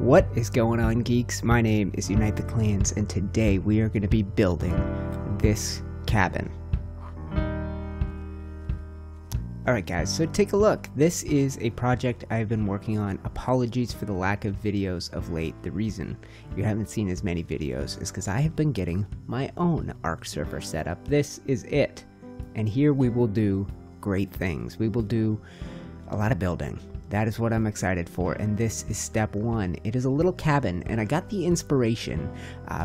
What is going on, geeks? My name is Unite the Clans, and today we are going to be building this cabin. Alright guys, so take a look. This is a project I've been working on. Apologies for the lack of videos of late. The reason you haven't seen as many videos is because I have been getting my own Ark server set up. This is it. And here we will do great things. We will do a lot of building. That is what I'm excited for, and this is step one. It is a little cabin, and I got the inspiration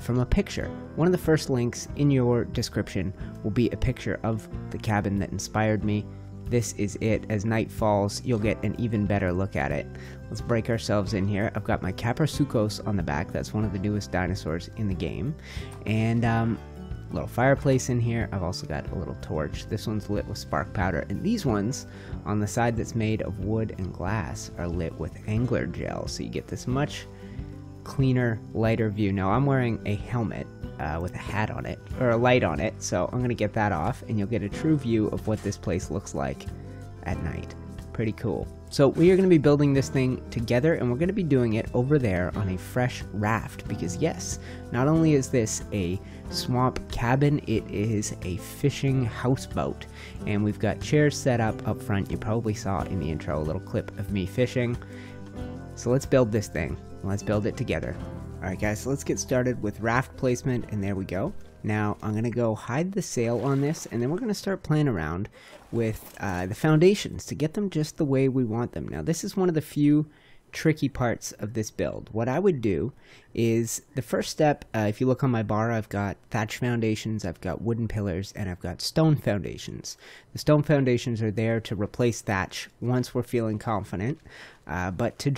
from a picture. One of the first links in your description will be a picture of the cabin that inspired me. This is it. As night falls, you'll get an even better look at it. Let's break ourselves in here. I've got my Caprosuchus on the back. That's one of the newest dinosaurs in the game. And little fireplace in here. I've also got a little torch. This one's lit with spark powder, and these ones on the side that's made of wood and glass are lit with angler gel, so you get this much cleaner, lighter view. Now I'm wearing a helmet with a hat on it, or a light on it, so I'm gonna get that off and you'll get a true view of what this place looks like at night. Pretty cool. So we are going to be building this thing together, and we're going to be doing it over there on a fresh raft, because yes, not only is this a swamp cabin, it is a fishing houseboat. And we've got chairs set up front. You probably saw in the intro a little clip of me fishing. So let's build this thing. Let's build it together. Alright guys, so let's get started with raft placement, and there we go. Now I'm going to go hide the sail on this, and then we're going to start playing around with the foundations to get them just the way we want them. Now this is one of the few tricky parts of this build. What I would do is the first step, if you look on my bar, I've got thatch foundations, I've got wooden pillars, and I've got stone foundations. The stone foundations are there to replace thatch once we're feeling confident, but to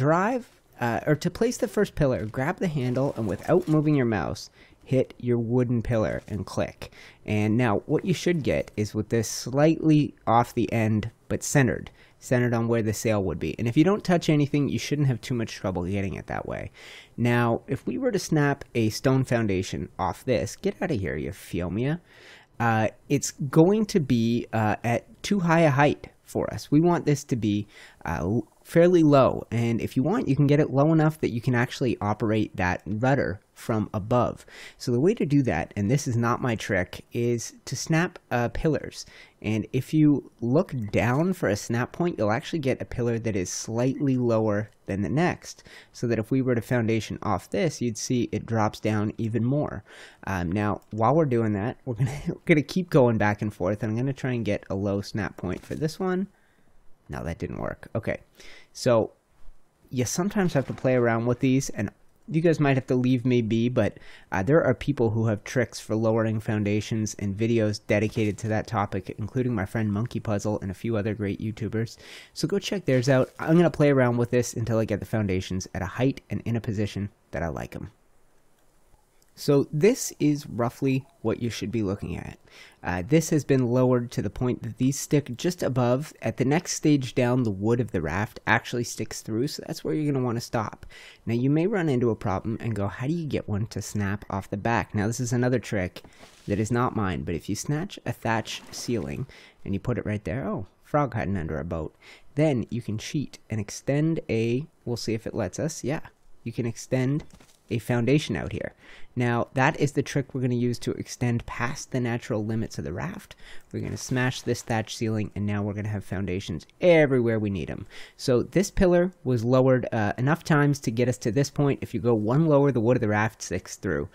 place the first pillar, grab the handle, and without moving your mouse, hit your wooden pillar and click. And now what you should get is with this slightly off the end, but centered on where the sail would be. And if you don't touch anything, you shouldn't have too much trouble getting it that way. Now, if we were to snap a stone foundation off this, get out of here, you feel me? It's going to be at too high a height for us. We want this to be fairly low, and if you want, you can get it low enough that you can actually operate that rudder from above. So the way to do that, and this is not my trick, is to snap pillars. And if you look down for a snap point, you'll actually get a pillar that is slightly lower than the next, so that if we were to foundation off this, you'd see it drops down even more. Now while we're doing that, we're gonna keep going back and forth, and I'm gonna try and get a low snap point for this one. No, that didn't work. Okay, so you sometimes have to play around with these, and you guys might have to leave me be, but there are people who have tricks for lowering foundations and videos dedicated to that topic, including my friend Monkey Puzzle and a few other great YouTubers. So go check theirs out. I'm going to play around with this until I get the foundations at a height and in a position that I like them. So this is roughly what you should be looking at. This has been lowered to the point that these stick just above. At the next stage down, the wood of the raft actually sticks through, so that's where you're going to want to stop. Now you may run into a problem and go, how do you get one to snap off the back? Now this is another trick that is not mine, but if you snatch a thatch ceiling and you put it right there, oh, frog hiding under a boat, then you can cheat and extend a, we'll see if it lets us, yeah, you can extend a foundation out here. Now that is the trick we're going to use to extend past the natural limits of the raft. We're going to smash this thatch ceiling, and now we're going to have foundations everywhere we need them. So this pillar was lowered enough times to get us to this point. If you go one lower, the wood of the raft sticks through,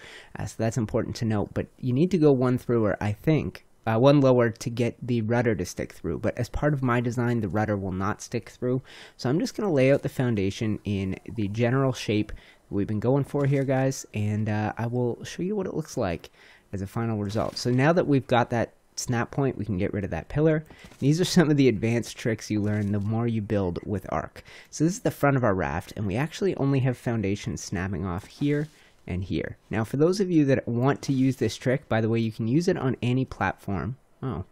so that's important to note. But you need to go one through, I think, one lower to get the rudder to stick through, but as part of my design, the rudder will not stick through. So I'm just going to lay out the foundation in the general shape we've been going for here, guys, and I will show you what it looks like as a final result. So now that we've got that snap point, we can get rid of that pillar. These are some of the advanced tricks you learn the more you build with Ark. So this is the front of our raft, and we actually only have foundations snapping off here and here. Now for those of you that want to use this trick, by the way, you can use it on any platform. Oh,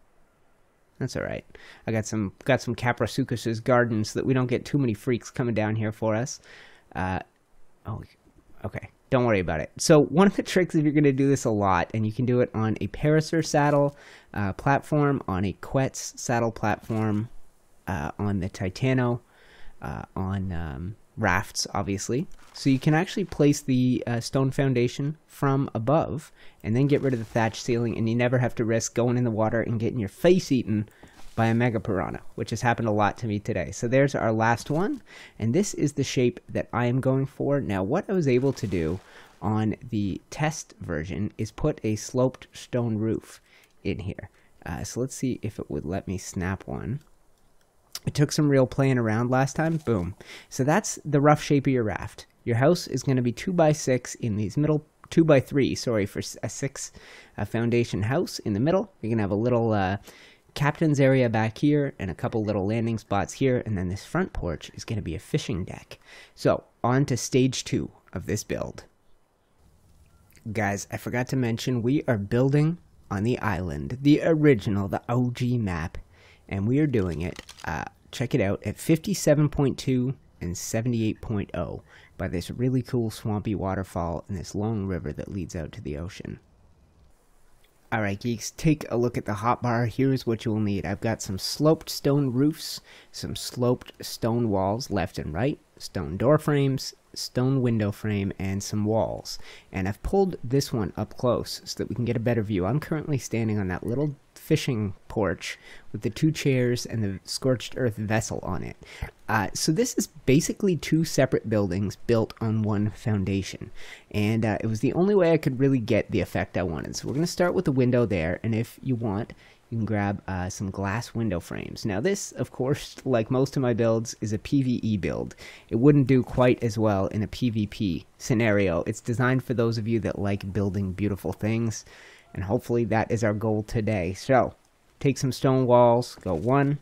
that's all right. I got some Caprosuchus's gardens so that we don't get too many freaks coming down here for us. Oh, okay. Don't worry about it. So one of the tricks, if you're going to do this a lot, and you can do it on a Parasaur saddle platform, on a Quetz saddle platform, on the Titano, on rafts, obviously. So you can actually place the stone foundation from above and then get rid of the thatch ceiling, and you never have to risk going in the water and getting your face eaten by a Mega Piranha, which has happened a lot to me today. So there's our last one, and this is the shape that I am going for. Now, what I was able to do on the test version is put a sloped stone roof in here. So let's see if it would let me snap one. It took some real playing around last time. Boom. So that's the rough shape of your raft. Your house is going to be 2x6 in these middle, 2x3, sorry, for a 6 foundation house in the middle. You're going to have a little captain's area back here and a couple little landing spots here. And then this front porch is going to be a fishing deck. So on to stage 2 of this build. Guys, I forgot to mention we are building on the island, the original, the OG map. And we are doing it, check it out, at 57.2 and 78.0 by this really cool swampy waterfall and this long river that leads out to the ocean. Alright geeks, take a look at the hotbar. Here's what you will need. I've got some sloped stone roofs, some sloped stone walls left and right, stone door frames, stone window frame, and some walls. And I've pulled this one up close so that we can get a better view. I'm currently standing on that little fishing porch with the 2 chairs and the scorched earth vessel on it. So this is basically 2 separate buildings built on one foundation, and it was the only way I could really get the effect I wanted. So we're going to start with the window there, and if you want, you can grab some glass window frames. Now this, of course, like most of my builds, is a PvE build. It wouldn't do quite as well in a PvP scenario. It's designed for those of you that like building beautiful things, and hopefully that is our goal today. So take some stone walls, go 1,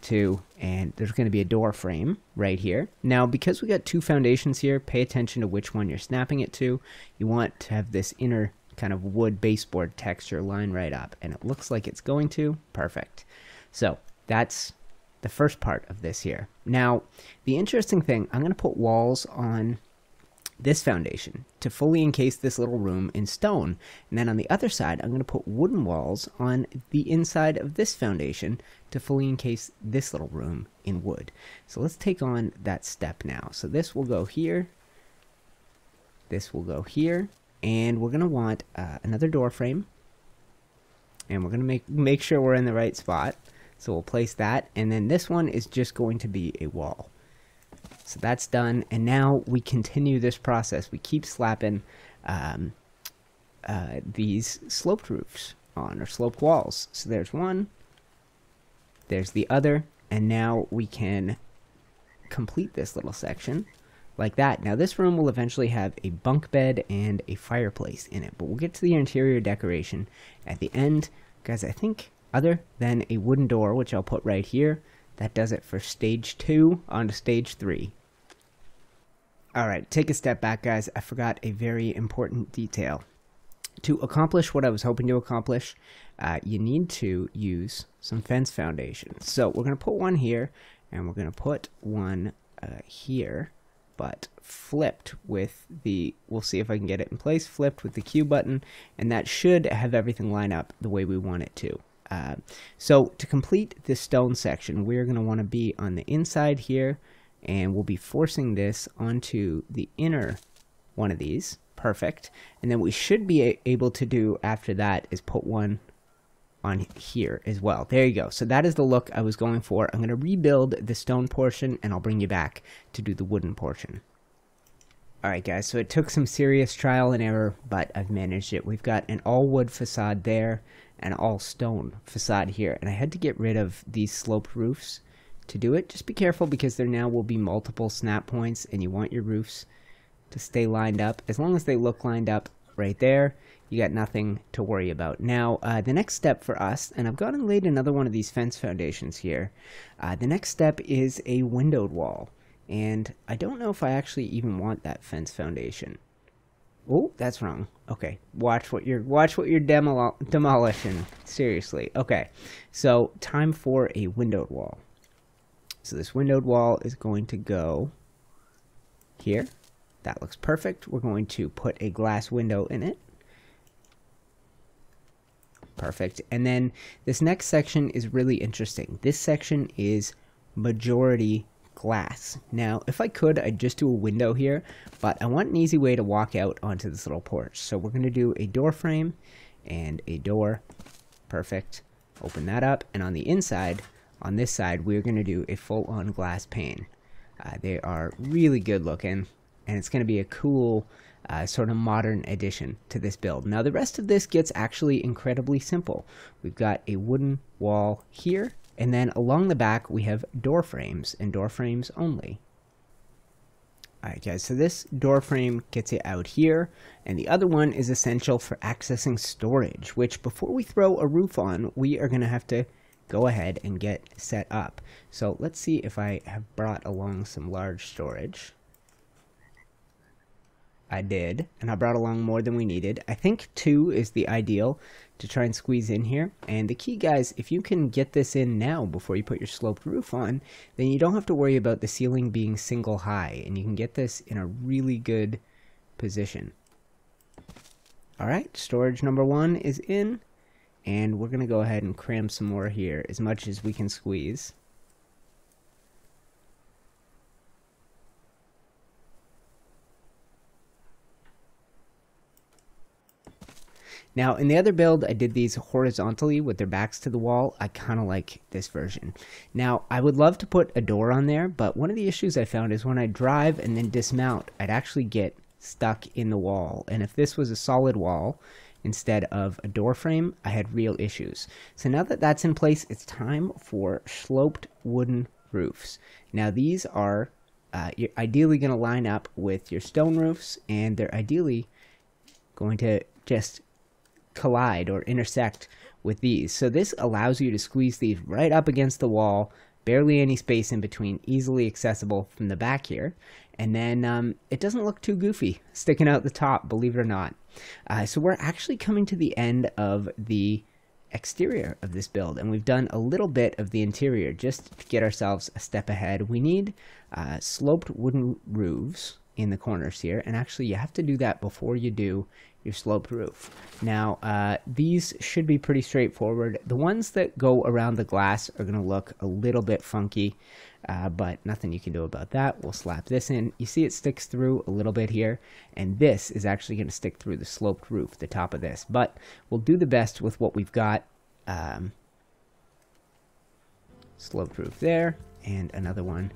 2, and there's going to be a door frame right here. Now, because we got 2 foundations here, pay attention to which one you're snapping it to. You want to have this inner kind of wood baseboard texture line right up, and it looks like it's going to. Perfect. So that's the first part of this here. Now, the interesting thing, I'm going to put walls on this foundation to fully encase this little room in stone, and then on the other side I'm going to put wooden walls on the inside of this foundation to fully encase this little room in wood. So let's take on that step now. So this will go here, this will go here, and we're going to want another door frame, and we're going to make sure we're in the right spot. So we'll place that, and then this one is just going to be a wall. So that's done, and now we continue this process. We keep slapping these sloped roofs on, or sloped walls. So there's one, there's the other, and now we can complete this little section like that. Now this room will eventually have a bunk bed and a fireplace in it, but we'll get to the interior decoration at the end. Guys, I think other than a wooden door, which I'll put right here, that does it for stage 2. On to stage 3. Alright, take a step back, guys. I forgot a very important detail. To accomplish what I was hoping to accomplish, you need to use some fence foundations. So we're going to put one here, and we're going to put one here, but flipped with the, we'll see if I can get it in place, flipped with the Q button, and that should have everything line up the way we want it to. So to complete this stone section, we're going to want to be on the inside here, and we'll be forcing this onto the inner one of these. Perfect. And then we should be able to do after that is put one on here as well. There you go. So that is the look I was going for. I'm going to rebuild the stone portion, and I'll bring you back to do the wooden portion. Alright guys, so it took some serious trial and error, but I've managed it. We've got an all wood facade there, an all stone facade here, and I had to get rid of these sloped roofs to do it. Just be careful, because there now will be multiple snap points, and you want your roofs to stay lined up. As long as they look lined up right there, you got nothing to worry about. Now, the next step for us, and I've gone and laid another one of these fence foundations here, the next step is a windowed wall. And I don't know if I actually even want that fence foundation. Oh, that's wrong. Okay, watch what you're demolishing. Seriously. Okay, so time for a windowed wall. So this windowed wall is going to go here. That looks perfect. We're going to put a glass window in it. Perfect. And then this next section is really interesting. This section is majority glass. Now, if I could, I'd just do a window here, but I want an easy way to walk out onto this little porch. So we're going to do a door frame and a door. Perfect. Open that up, and on the inside, on this side, we're going to do a full-on glass pane. They are really good looking, and it's going to be a cool sort of modern addition to this build. Now, the rest of this gets actually incredibly simple. We've got a wooden wall here, and then along the back we have door frames, and door frames only. Alright guys, so this door frame gets it out here, and the other one is essential for accessing storage, which before we throw a roof on, we are going to have to go ahead and get set up. So let's see if I have brought along some large storage. I did, and I brought along more than we needed. I think 2 is the ideal to try and squeeze in here. And the key, guys, if you can get this in now before you put your sloped roof on, then you don't have to worry about the ceiling being single high, and you can get this in a really good position. All right, storage number 1 is in, and we're gonna go ahead and cram some more here, as much as we can squeeze. Now, in the other build, I did these horizontally with their backs to the wall. I kind of like this version. Now, I would love to put a door on there, but one of the issues I found is when I drive and then dismount, I'd actually get stuck in the wall. And if this was a solid wall instead of a door frame, I had real issues. So now that that's in place, it's time for sloped wooden roofs. Now, these are you're ideally going to line up with your stone roofs, and they're ideally going to just collide or intersect with these. So this allows you to squeeze these right up against the wall, barely any space in between, easily accessible from the back here. And then it doesn't look too goofy sticking out the top, believe it or not. So we're actually coming to the end of the exterior of this build, and we've done a little bit of the interior just to get ourselves a step ahead. We need sloped wooden roofs in the corners here, and actually you have to do that before you do your sloped roof. Now, these should be pretty straightforward. The ones that go around the glass are going to look a little bit funky, but nothing you can do about that. We'll slap this in. You see it sticks through a little bit here, and this is actually going to stick through the sloped roof, the top of this, but we'll do the best with what we've got. Sloped roof there, and another one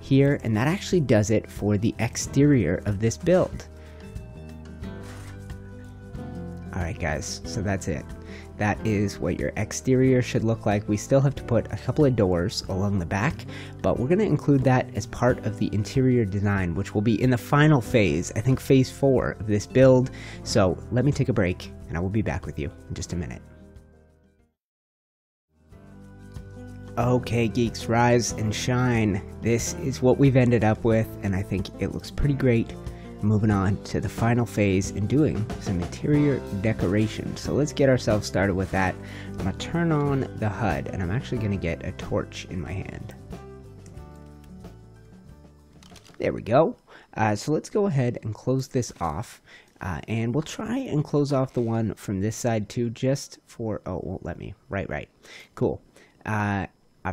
here, and that actually does it for the exterior of this build. Alright guys, so that's it. That is what your exterior should look like. We still have to put a couple of doors along the back, but we're going to include that as part of the interior design, which will be in the final phase, I think phase 4 of this build. So let me take a break, and I will be back with you in just a minute. Okay geeks, rise and shine. This is what we've ended up with, and I think it looks pretty great. Moving on to the final phase and doing some interior decoration. So let's get ourselves started with that. I'm going to turn on the HUD, and I'm actually going to get a torch in my hand. There we go. So let's go ahead and close this off, and we'll try and close off the one from this side too, just for, oh, it won't let me. Right. Cool. I've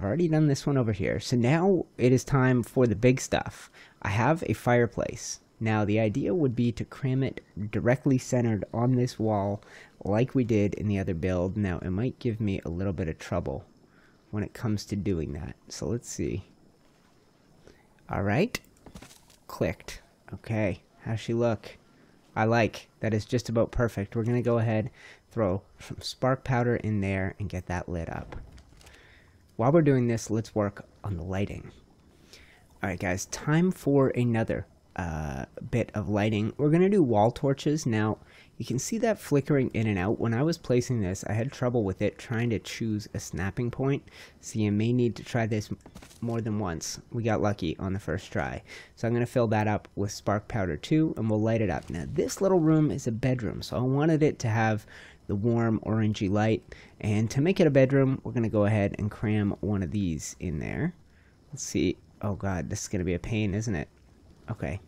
already done this one over here. So now it is time for the big stuff. I have a fireplace. Now, the idea would be to cram it directly centered on this wall like we did in the other build. Now, it might give me a little bit of trouble when it comes to doing that. So let's see. All right. Clicked. Okay. How's she look? I like. That is just about perfect. We're going to go ahead, throw some spark powder in there, and get that lit up. While we're doing this, let's work on the lighting. All right, guys. Time for another bit of lighting. We're going to do wall torches. Now, you can see that flickering in and out. When I was placing this, I had trouble with it trying to choose a snapping point, so you may need to try this more than once. We got lucky on the first try. So I'm going to fill that up with spark powder too, and we'll light it up. Now, this little room is a bedroom, so I wanted it to have the warm orangey light, and to make it a bedroom, we're going to go ahead and cram one of these in there. Let's see. Oh god, this is going to be a pain, isn't it? Okay.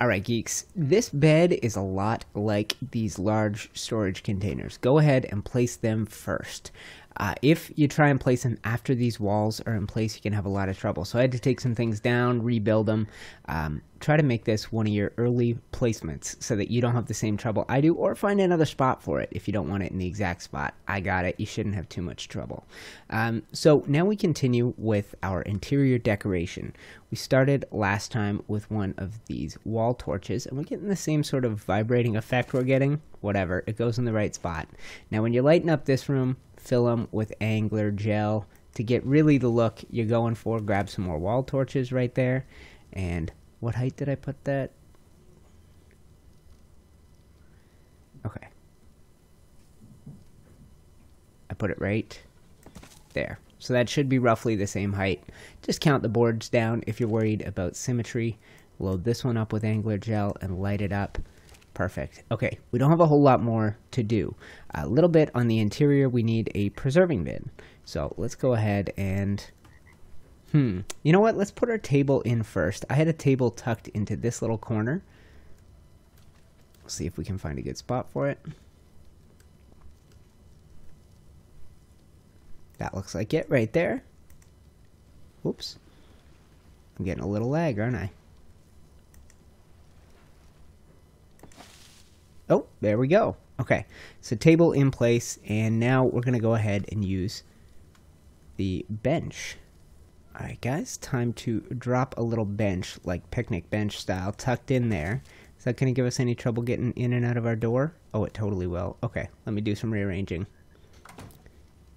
Alright geeks, this bed is a lot like these large storage containers. Go ahead and place them first. If you try and place them after these walls are in place, you can have a lot of trouble. So I had to take some things down, rebuild them. Try to make this one of your early placements so that you don't have the same trouble I do, or find another spot for it if you don't want it in the exact spot. I got it. You shouldn't have too much trouble. So now we continue with our interior decoration. We started last time with one of these wall torches, and we're getting the same sort of vibrating effect we're getting. Whatever, it goes in the right spot. Now when you're lighting up this room, fill them with angler gel to get really the look you're going for. Grab some more wall torches right there. And what height did I put that? Okay. I put it right there. So that should be roughly the same height. Just count the boards down if you're worried about symmetry. Load this one up with angler gel and light it up. Perfect. Okay, we don't have a whole lot more to do. A little bit on the interior, we need a preserving bin. So let's go ahead and, you know what? Let's put our table in first. I had a table tucked into this little corner. Let's see if we can find a good spot for it. That looks like it right there. Oops. I'm getting a little lag, aren't I? Oh, there we go. Okay, so table in place, and now we're going to go ahead and use the bench. All right, guys, time to drop a little bench, like picnic bench style, tucked in there. Is that going to give us any trouble getting in and out of our door? Oh, it totally will. Okay, let me do some rearranging.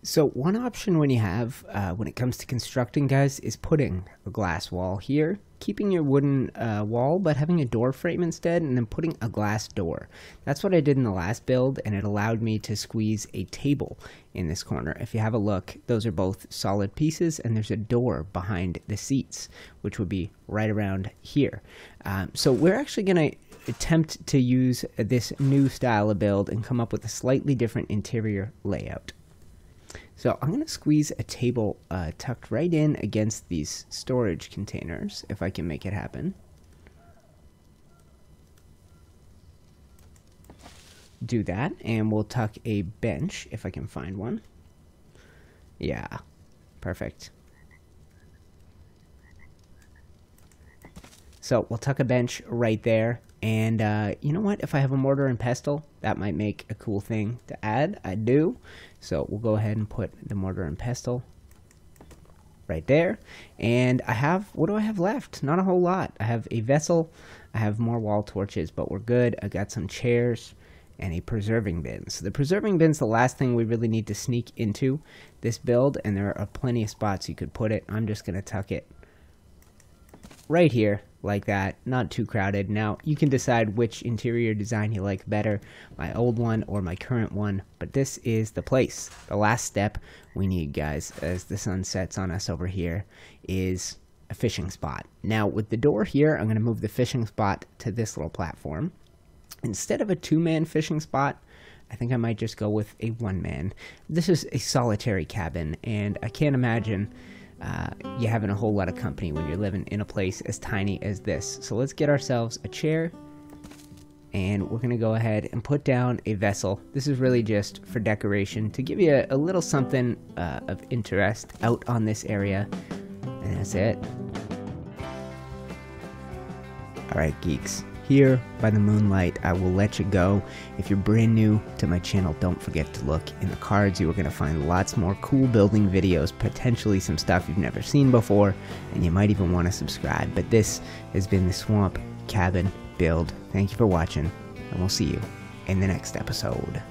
So one option when you have, when it comes to constructing, guys, is putting a glass wall here, keeping your wooden wall, but having a door frame instead, and then putting a glass door. That's what I did in the last build, and it allowed me to squeeze a table in this corner. If you have a look, those are both solid pieces, and there's a door behind the seats, which would be right around here. So we're actually going to attempt to use this new style of build and come up with a slightly different interior layout. So I'm going to squeeze a table tucked right in against these storage containers, if I can make it happen. Do that, and we'll tuck a bench, if I can find one. Yeah, perfect. So we'll tuck a bench right there. And you know what, if I have a mortar and pestle, that might make a cool thing to add. I do. So we'll go ahead and put the mortar and pestle right there. And I have, what do I have left? Not a whole lot. I have a vessel, I have more wall torches, but we're good. I got some chairs and a preserving bin. So the preserving bin's the last thing we really need to sneak into this build, and there are plenty of spots you could put it. I'm just going to tuck it right here, like that, not too crowded. Now you can decide which interior design you like better, my old one or my current one, but this is the place. The last step we need, guys, as the sun sets on us over here, is a fishing spot. Now with the door here, I'm going to move the fishing spot to this little platform. Instead of a two-man fishing spot, I think I might just go with a one-man. This is a solitary cabin, and I can't imagine you having a whole lot of company when you're living in a place as tiny as this. So let's get ourselves a chair, and we're going to go ahead and put down a vessel. This is really just for decoration, to give you a little something of interest out on this area, and that's it. All right, geeks. Here by the moonlight, I will let you go. If you're brand new to my channel, don't forget to look in the cards. You are going to find lots more cool building videos, potentially some stuff you've never seen before, and you might even want to subscribe. But this has been the Swamp Cabin Build. Thank you for watching, and we'll see you in the next episode.